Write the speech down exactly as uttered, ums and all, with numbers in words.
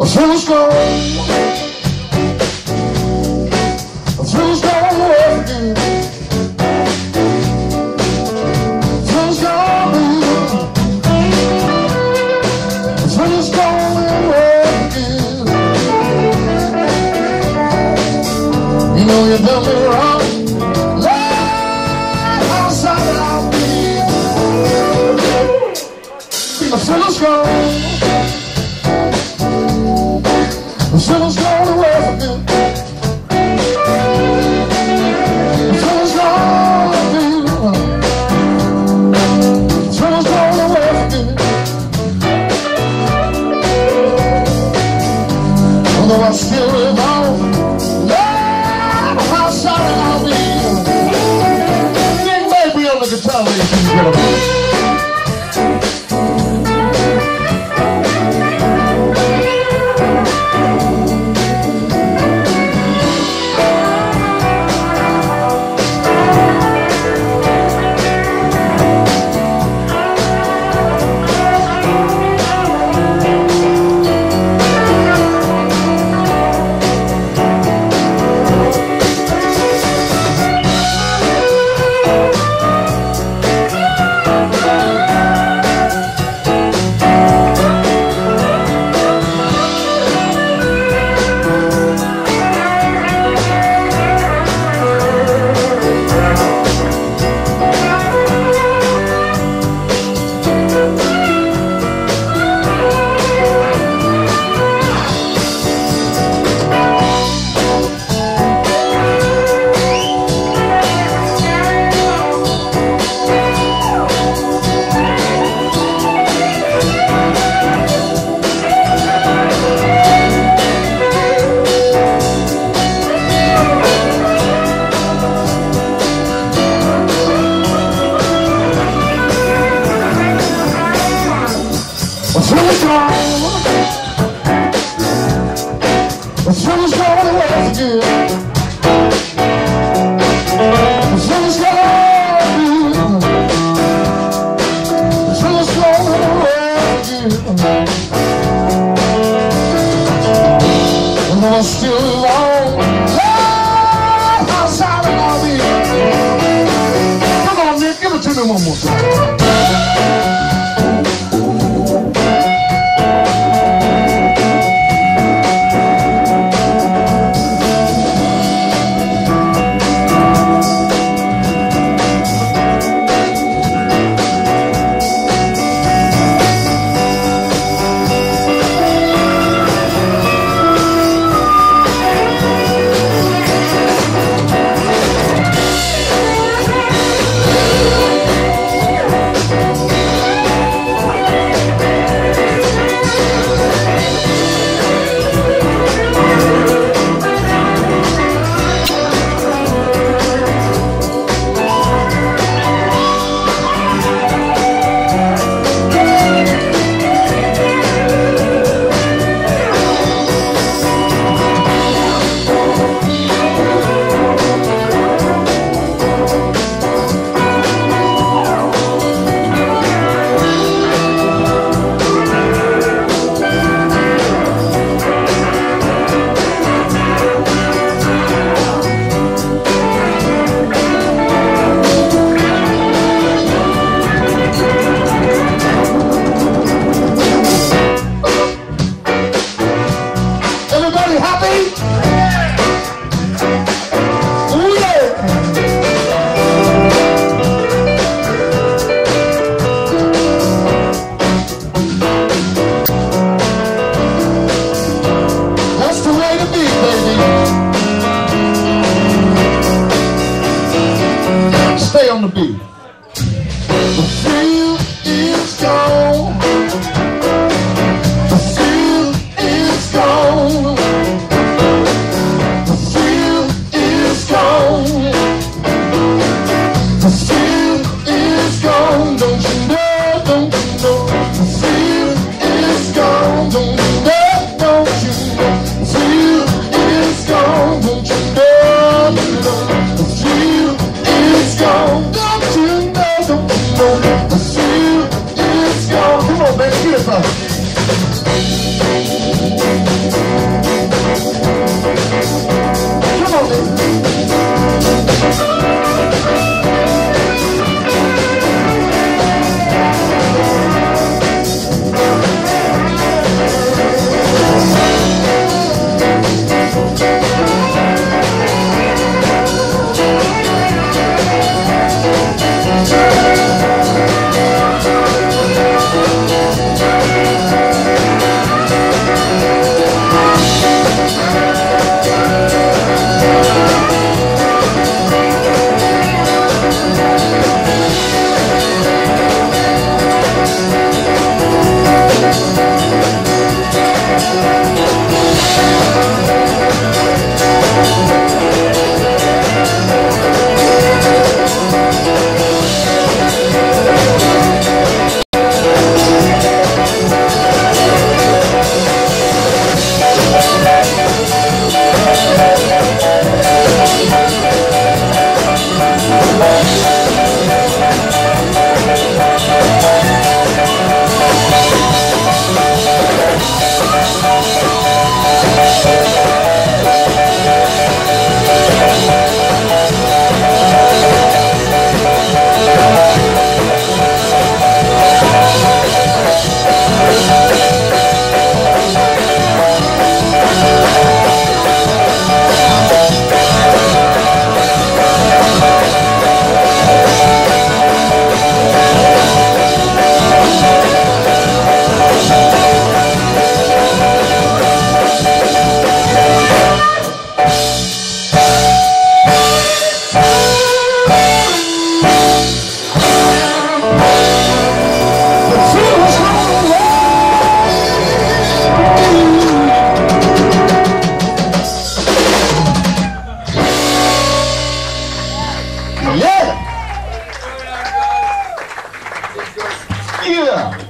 A fool's gold, a fool's gold work again. A fool's gold move, a fool's gold work again. You know you've done me wrong, Lord, how sorry I'll be. A fool's gold. The sinner's gone away from you. The sinner's gone away from you. The sinner's gone away from you. Although I still live on, Lord, how sorry I'll be. Think maybe on the guitar, ladies and gentlemen. The sinner's gone away from you. The sinner's gone. The sinner's gone away from you. And I'm still alone. Lord, how sorry I'll be. Come on, Nick, give it to me one more time. On the beat. The field is gone. The field is gone. The field is gone. The field is gone. Don't you know? Don't you know? The field is gone. Don't you know? Don't you know? The field is gone. Don't you know? Don't you know? The field is gone. Don't you Yeah.